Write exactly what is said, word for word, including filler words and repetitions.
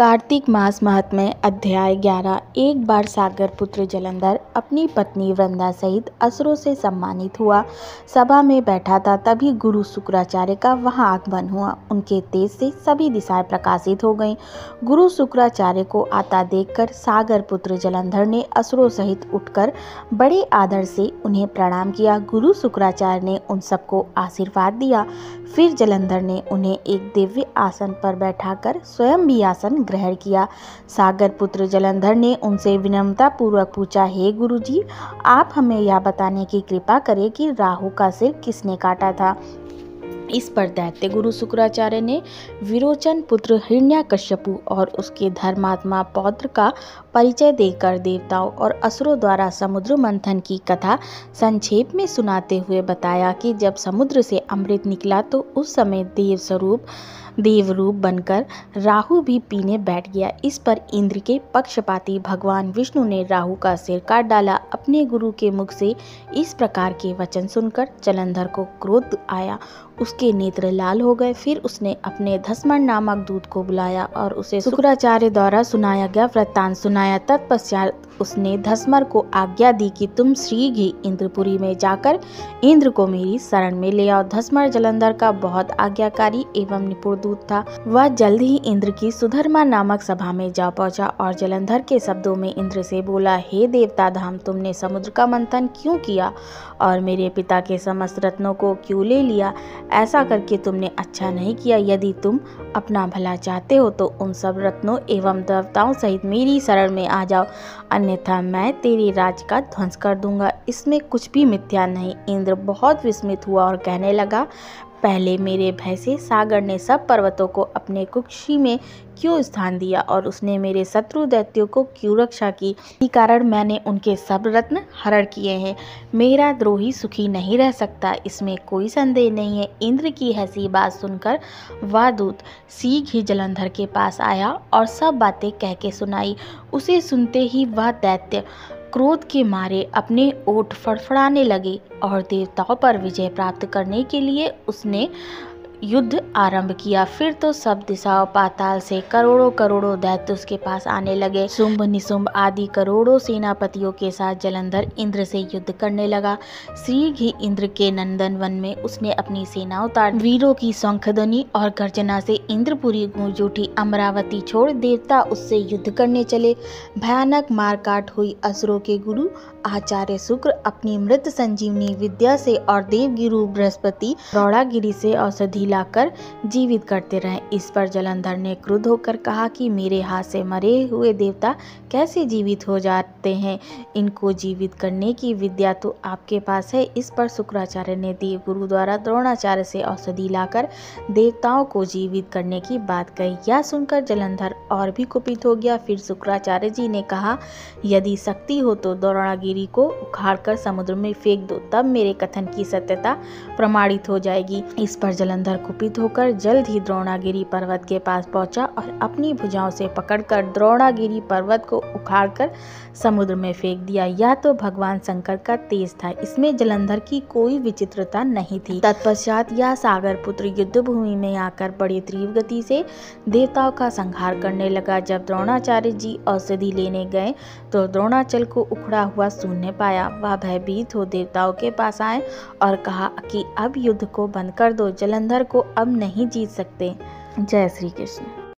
कार्तिक मास महात्म्य अध्याय ग्यारह। एक बार सागर पुत्र जलंधर अपनी पत्नी वृंदा सहित असुरों से सम्मानित हुआ सभा में बैठा था, तभी गुरु शुक्राचार्य का वहां आगमन हुआ। उनके तेज से सभी दिशाएं प्रकाशित हो गईं। गुरु शुक्राचार्य को आता देखकर सागर पुत्र जलंधर ने असुरों सहित उठकर बड़े आदर से उन्हें प्रणाम किया। गुरु शुक्राचार्य ने उन सबको आशीर्वाद दिया। फिर जलंधर ने उन्हें एक दिव्य आसन पर बैठाकर स्वयं भी आसन ग्रहण किया। सागर पुत्र जलंधर ने उनसे विनम्रता पूर्वक पूछा, हे गुरुजी, आप हमें यह बताने की कृपा करें कि राहु का सिर किसने काटा था। इस पर दैत्य गुरु शुक्राचार्य ने विरोचन पुत्र हिरण्यकश्यपु और उसके धर्मात्मा पौत्र का परिचय देकर देवताओं और असुरों द्वारा समुद्र मंथन की कथा संक्षेप में सुनाते हुए बताया कि जब समुद्र से अमृत निकला तो उस समय देव स्वरूप देवरूप बनकर राहु भी पीने बैठ गया। इस पर इंद्र के पक्षपाती भगवान विष्णु ने राहु का सिर काट डाला। अपने गुरु के मुख से इस प्रकार के वचन सुनकर जलंधर को क्रोध आया, उसके नेत्र लाल हो गए। फिर उसने अपने धस्मण नामक दूत को बुलाया और उसे शुक्राचार्य द्वारा सुनाया गया वृत्तांत सुनाया। तत्पश्चात उसने धस्मण को आज्ञा दी कि तुम शीघ्र ही इंद्रपुरी में जाकर इंद्र को मेरी शरण में ले आओ। धस्मण जलंधर का बहुत आज्ञाकारी एवं निपुण दूत था। वह जल्द ही इंद्र की सुधर्मा नामक सभा में जा पहुंचा और जलंधर के शब्दों में इंद्र से बोला, हे देवता धाम, तुमने समुद्र का मंथन क्यों किया और मेरे पिता के समस्त रत्नों को क्यों ले लिया? ऐसा करके तुमने अच्छा नहीं किया। यदि तुम अपना भला चाहते हो तो उन सब रत्नों एवं देवताओं सहित मेरी शरण में आ जाओ, अन्यथा मैं तेरे राज्य का ध्वंस कर दूंगा। इसमें कुछ भी मिथ्या नहीं। इंद्र बहुत विस्मित हुआ और कहने लगा, पहले मेरे भय से सागर ने सब पर्वतों को अपने कुक्षी में क्यों स्थान दिया और उसने मेरे शत्रु दैत्यों को क्यों रक्षा की। इसी कारण मैंने उनके सब रत्न हरण किए हैं। मेरा द्रोही सुखी नहीं रह सकता, इसमें कोई संदेह नहीं है। इंद्र की ऐसी बात सुनकर वह दूत शीघ्र ही जलंधर के पास आया और सब बातें कह के सुनाई। उसे सुनते ही वह दैत्य क्रोध के मारे अपने ओठ फड़फड़ाने लगे और देवताओं पर विजय प्राप्त करने के लिए उसने युद्ध आरंभ किया। फिर तो सब दिशाओं पाताल से करोड़ों करोड़ों दैत्य उसके पास आने लगे। शुम्भ निशुम्भ आदि करोड़ों सेनापतियों के साथ जलंधर इंद्र से युद्ध करने लगा। शीघ्र ही इंद्र के नंदन वन में उसने अपनी सेना उतार। वीरों की शंखध्वनि और गर्जना से इंद्रपुरी गूंज उठी। अमरावती छोड़ देवता उससे युद्ध करने चले। भयानक मारकाट हुई। असुरों के गुरु आचार्य शुक्र अपनी मृत संजीवनी विद्या से और देवगुरु बृहस्पति दौड़ा गिरी से औषधि लाकर जीवित करते रहे। इस पर जलंधर ने क्रुद्ध होकर कहा कि मेरे हाथ से मरे हुए देवता कैसे जीवित हो जाते हैं? इनको जीवित करने की विद्या तो आपके पास है। इस पर शुक्राचार्य ने देव गुरु द्वारा द्रोणाचार्य से औषधि लाकर देवताओं को जीवित करने की बात कही। यह सुनकर जलंधर और भी कुपित हो गया। फिर शुक्राचार्य जी ने कहा, यदि शक्ति हो तो दौड़ागिरी को उखाड़कर समुद्र में फेंक दो, तब मेरे कथन की सत्यता प्रमाणित हो जाएगी। इस पर जलंधर कुपित होकर जल्द ही द्रोणागिरी पर्वत के पास पहुंचा और अपनी भुजाओं से पकड़कर द्रोणागिरी पर्वत को उखाड़कर समुद्र में फेंक दिया। यह तो भगवान शंकर का तेज था, इसमें जलंधर की कोई विचित्रता नहीं थी। तत्पश्चात यह सागर पुत्र युद्ध भूमि में आकर बड़ी तीव्र गति से देवताओं का संहार करने लगा। जब द्रोणाचार्य जी औषधि लेने गए तो द्रोणाचल को उखड़ा हुआ शून्य पाया। वह भयभीत हो देवताओं के पास आए और कहा कि अब युद्ध को बंद कर दो, जलंधर को अब नहीं जीत सकते। जय श्री कृष्ण।